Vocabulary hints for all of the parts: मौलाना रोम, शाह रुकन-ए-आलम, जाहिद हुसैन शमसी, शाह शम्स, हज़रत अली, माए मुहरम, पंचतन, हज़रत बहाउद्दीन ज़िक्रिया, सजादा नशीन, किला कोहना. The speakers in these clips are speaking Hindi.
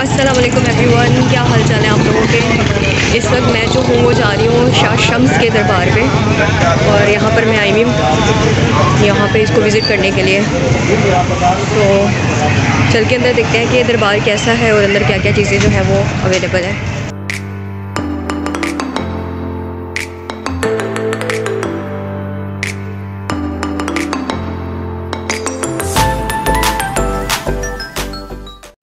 अस्सलामुअलैकुम एवरीवन, क्या हाल चाल है आप लोगों के। इस वक्त मैं जो हूँ वो जा रही हूँ शाह शम्स के दरबार पे, और यहाँ पर मैं आई हुई हूँ यहाँ पे इसको विज़िट करने के लिए। तो चल के अंदर देखते हैं कि दरबार कैसा है और अंदर क्या क्या चीज़ें जो है वो अवेलेबल है।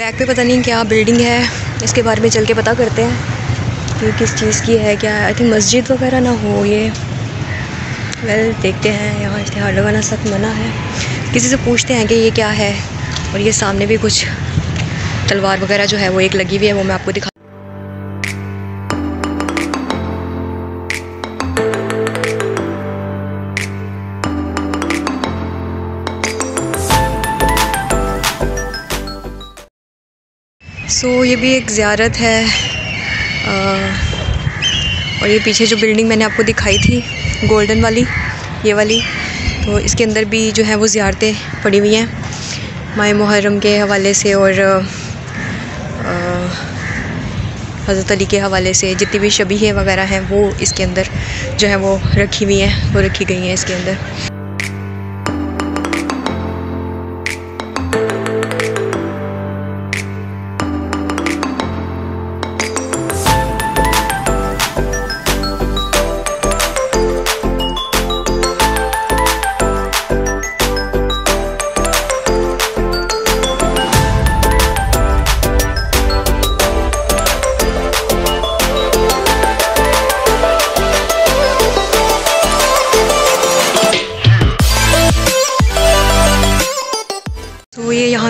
बैक पे पता नहीं क्या बिल्डिंग है, इसके बारे में चल के पता करते हैं कि किस चीज़ की है, क्या है। आई थिंक मस्जिद वगैरह ना हो ये, वेल देखते हैं। यहाँ इश्तिहार लगाना सख्त मना है। किसी से पूछते हैं कि ये क्या है। और ये सामने भी कुछ तलवार वगैरह जो है वो एक लगी हुई है, वो मैं आपको दिखा। ये भी एक ज़ियारत है। और ये पीछे जो बिल्डिंग मैंने आपको दिखाई थी गोल्डन वाली, ये वाली, तो इसके अंदर भी जो है वो ज़ियारतें पड़ी हुई हैं माए मुहरम के हवाले से और हज़रत अली के हवाले से। जितनी भी शबीहें वग़ैरह हैं वो इसके अंदर जो है वो रखी हुई हैं, वो रखी गई हैं इसके अंदर।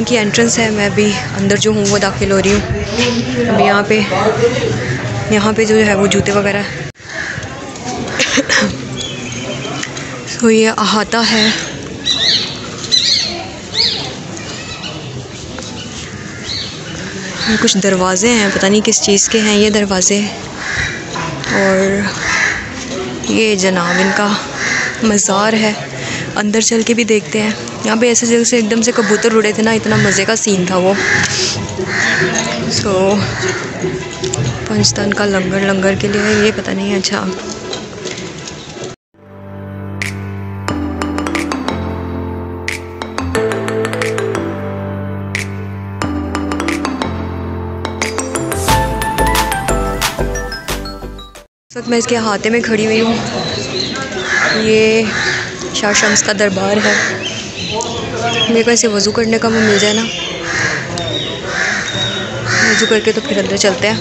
की एंट्रेंस है, मैं भी अंदर जो हूँ वो दाखिल हो रही हूँ। अब यहाँ पे जो है वो जूते वगैरह तो ये अहाता है। ये कुछ दरवाज़े हैं, पता नहीं किस चीज़ के हैं ये दरवाज़े। और ये जनाब इनका मज़ार है, अंदर चल के भी देखते हैं। यहाँ पे ऐसे जगह से एकदम से कबूतर उड़े थे ना, इतना मज़े का सीन था वो। सो पंचतन का लंगर के लिए ये पता नहीं। अच्छा इस वक्त मैं इसके हाथे में खड़ी हुई हूँ। ये शाह शम्स का दरबार है। मेरे को ऐसे वज़ू करने का वो मिल जाए ना, वज़ू करके तो फिर अंदर चलते हैं।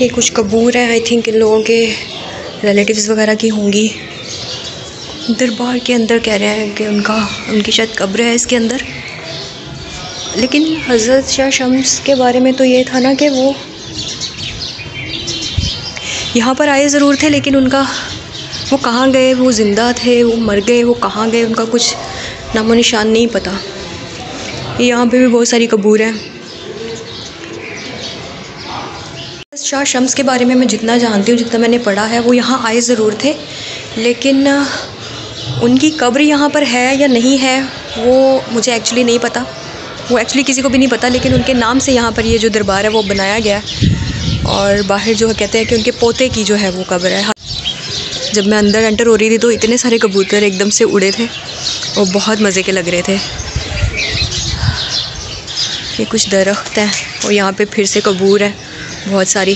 ये कुछ कबूर है, आई थिंक इन लोगों के रिलेटिव्स वगैरह की होंगी। दरबार के अंदर कह रहे हैं कि उनकी शायद कब्र है इसके अंदर। लेकिन हज़रत शाह शम्स के बारे में तो ये था ना कि वो यहाँ पर आए ज़रूर थे, लेकिन उनका वो कहाँ गए, वो ज़िंदा थे, वो मर गए, वो कहाँ गए, उनका कुछ नामो निशान नहीं पता। यहाँ पे भी बहुत सारी कबूर हैं। शाह शम्स के बारे में मैं जितना जानती हूँ, जितना मैंने पढ़ा है, वो यहाँ आए ज़रूर थे, लेकिन उनकी कब्र यहाँ पर है या नहीं है वो मुझे एक्चुअली नहीं पता। वो एक्चुअली किसी को भी नहीं पता, लेकिन उनके नाम से यहाँ पर ये जो दरबार है वो बनाया गया है। और बाहर जो कहते हैं कि उनके पोते की जो है वो कब्र है। जब मैं अंदर एंटर हो रही थी तो इतने सारे कबूतर एकदम से उड़े थे और बहुत मज़े के लग रहे थे। ये कुछ दरख्त हैं और यहाँ पे फिर से कबूतर है बहुत सारी।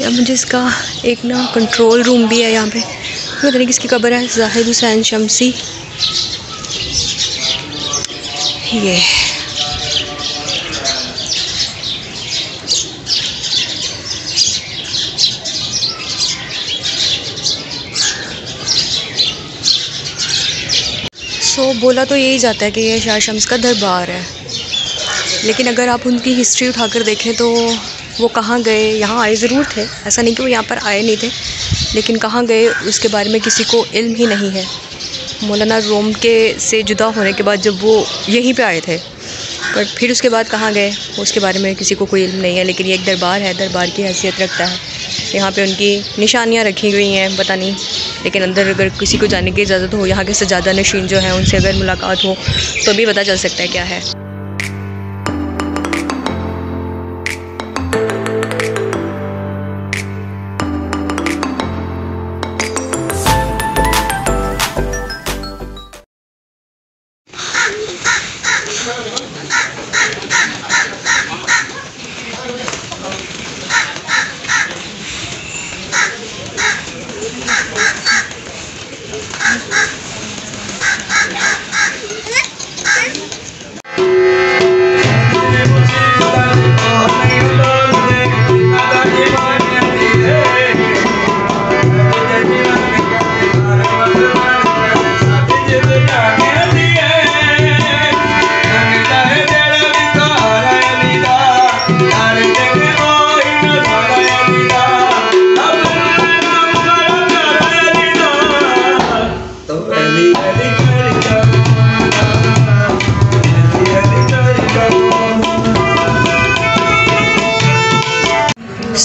या मुझे इसका एक ना कंट्रोल रूम भी है यहाँ पे, पता नहीं किसकी कब्र है, जाहिद हुसैन शमसी। ये तो बोला तो यही जाता है कि ये शाह शम्स का दरबार है, लेकिन अगर आप उनकी हिस्ट्री उठाकर देखें तो वो कहाँ गए, यहाँ आए ज़रूर थे, ऐसा नहीं कि वो यहाँ पर आए नहीं थे, लेकिन कहाँ गए उसके बारे में किसी को इल्म ही नहीं है। मौलाना रोम के से जुदा होने के बाद जब वो यहीं पे आए थे, पर फिर उसके बाद कहाँ गए उसके बारे में किसी को कोई इल्म नहीं है। लेकिन ये एक दरबार है, दरबार की हैसियत रखता है। यहाँ पर उनकी निशानियाँ रखी गई हैं, पता नहीं, लेकिन अंदर अगर किसी को जाने की इजाज़त हो, यहाँ के सजादा नशीन जो है उनसे अगर मुलाकात हो तो भी पता चल सकता है क्या है।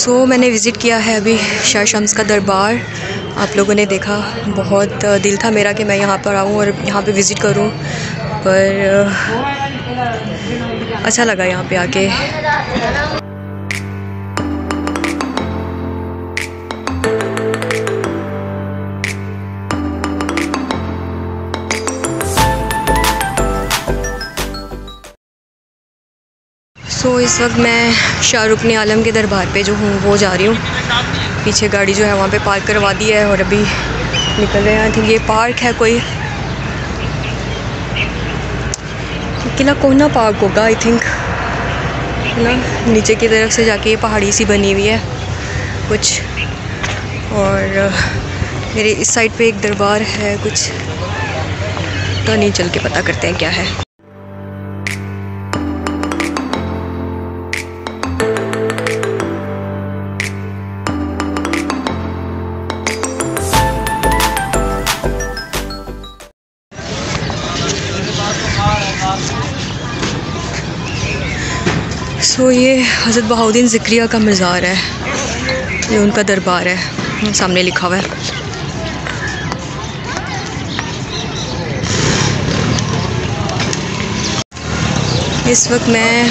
सो मैंने विज़िट किया है अभी शाह शम्स का दरबार, आप लोगों ने देखा। बहुत दिल था मेरा कि मैं यहाँ पर आऊँ और यहाँ पे विज़िट करूँ, पर अच्छा लगा यहाँ पे आके। सो इस वक्त मैं शाह रुकन-ए-आलम के दरबार पे जो हूँ वो जा रही हूँ। पीछे गाड़ी जो है वहाँ पे पार्क करवा दी है और अभी निकल रहे हैं। आई थिंक ये पार्क है कोई, किला कोहना पार्क होगा आई थिंक, है ना। नीचे की तरफ से जाके ये पहाड़ी सी बनी हुई है कुछ, और मेरे इस साइड पे एक दरबार है कुछ, तो नहीं चल के पता करते हैं क्या है। सो ये हज़रत बहाउद्दीन ज़िक्रिया का मज़ार है, ये उनका दरबार है, सामने लिखा हुआ है। इस वक्त मैं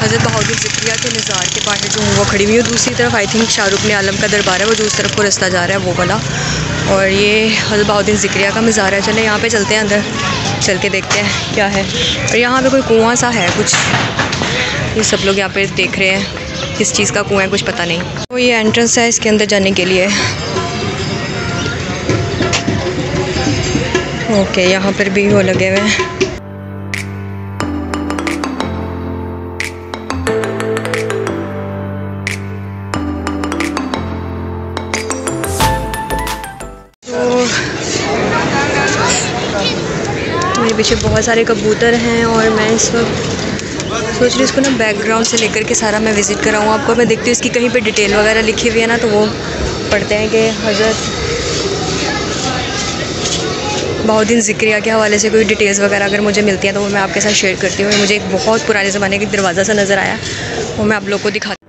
हज़रत बहाउद्दीन ज़िक्रिया के मज़ार के पास जो हूँ वो खड़ी हुई हूँ। दूसरी तरफ आई थिंक शाह रुकन-ए-आलम का दरबार है, वो जो उस तरफ को रास्ता जा रहा है वो वाला, और ये हज़रत बहाउद्दीन ज़िक्रिया का मज़ार है। चले यहाँ पे चलते हैं, अंदर चल के देखते हैं क्या है। और यहाँ पे कोई कुआं सा है कुछ, ये सब लोग यहाँ पे देख रहे हैं किस चीज़ का कुआं है, कुछ पता नहीं। तो ये एंट्रेंस है इसके अंदर जाने के लिए। ओके, यहाँ पर भी वो लगे हुए हैं। पीछे बहुत सारे कबूतर हैं और मैं इस वक्त सोच रही इसको ना बैकग्राउंड से लेकर के सारा मैं विज़िट कराऊँ आपको। मैं देखती हूँ इसकी कहीं पे डिटेल वगैरह लिखी हुई है ना, तो वो पढ़ते हैं कि हज़रत बहाउद्दीन ज़िक्रिया के हवाले से कोई डिटेल्स वगैरह अगर मुझे मिलती हैं तो वो मैं आपके साथ शेयर करती हूँ। मुझे एक बहुत पुराने ज़माने का दरवाज़ा सा नज़र आया, वो मैं आप लोग को दिखाती हूँ।